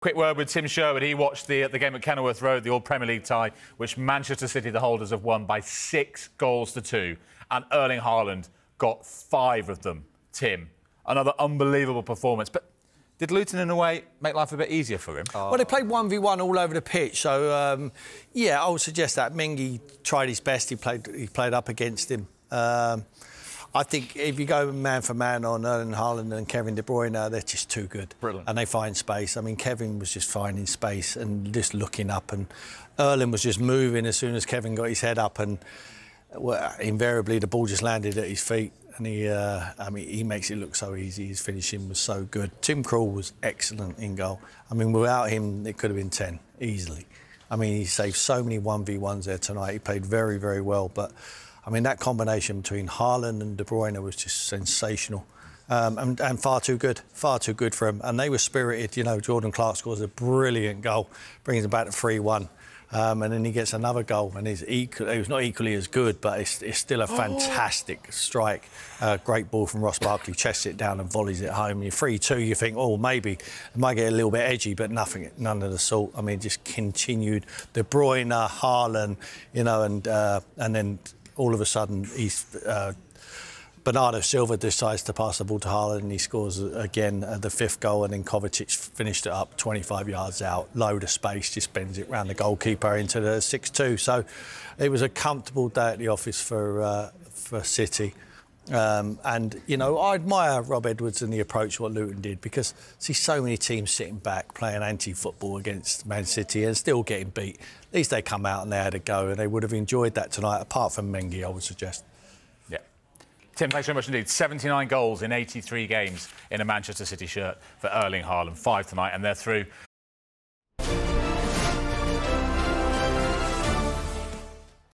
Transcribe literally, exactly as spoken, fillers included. Quick word with Tim Sherwood. He watched the, the game at Kenilworth Road, the all-Premier League tie, which Manchester City, the holders, have won by six goals to two. And Erling Haaland got five of them, Tim. Another unbelievable performance. But did Luton, in a way, make life a bit easier for him? Oh. Well, they played one v one all over the pitch, so, um, yeah, I would suggest that. Mengi tried his best. He played, he played up against him. Um, I think if you go man for man on Erling Haaland and Kevin De Bruyne, they're just too good. Brilliant. And they find space. I mean, Kevin was just finding space and just looking up, and Erling was just moving as soon as Kevin got his head up, and well, invariably the ball just landed at his feet. And he, uh, I mean, he makes it look so easy. His finishing was so good. Tim Krul was excellent in goal. I mean, without him, it could have been ten easily. I mean, he saved so many one v ones there tonight. He played very, very well, but. I mean, that combination between Haaland and De Bruyne was just sensational, um, and, and far too good, far too good for him. And they were spirited. You know, Jordan Clark scores a brilliant goal, brings them back to three one, um, and then he gets another goal, and he's equal, it was not equally as good, but it's, it's still a fantastic oh. strike. Uh, great ball from Ross Barkley, chests it down and volleys it home. You're three two, you think, oh, maybe it might get a little bit edgy, but nothing, none of the sort. I mean, just continued De Bruyne, Haaland, you know, and uh, and then. All of a sudden, he's, uh, Bernardo Silva decides to pass the ball to Haaland, and he scores again at the fifth goal, and then Kovacic finished it up twenty-five yards out, load of space, just bends it round the goalkeeper into the six two. So it was a comfortable day at the office for, uh, for City. Um, and, you know, I admire Rob Edwards and the approach what Luton did, because I see so many teams sitting back playing anti-football against Man City and still getting beat. At least they come out and they had a go, and they would have enjoyed that tonight, apart from Mengi, I would suggest. Yeah. Tim, thanks very much indeed. seventy-nine goals in eighty-three games in a Manchester City shirt for Erling Haaland. Five tonight, and they're through.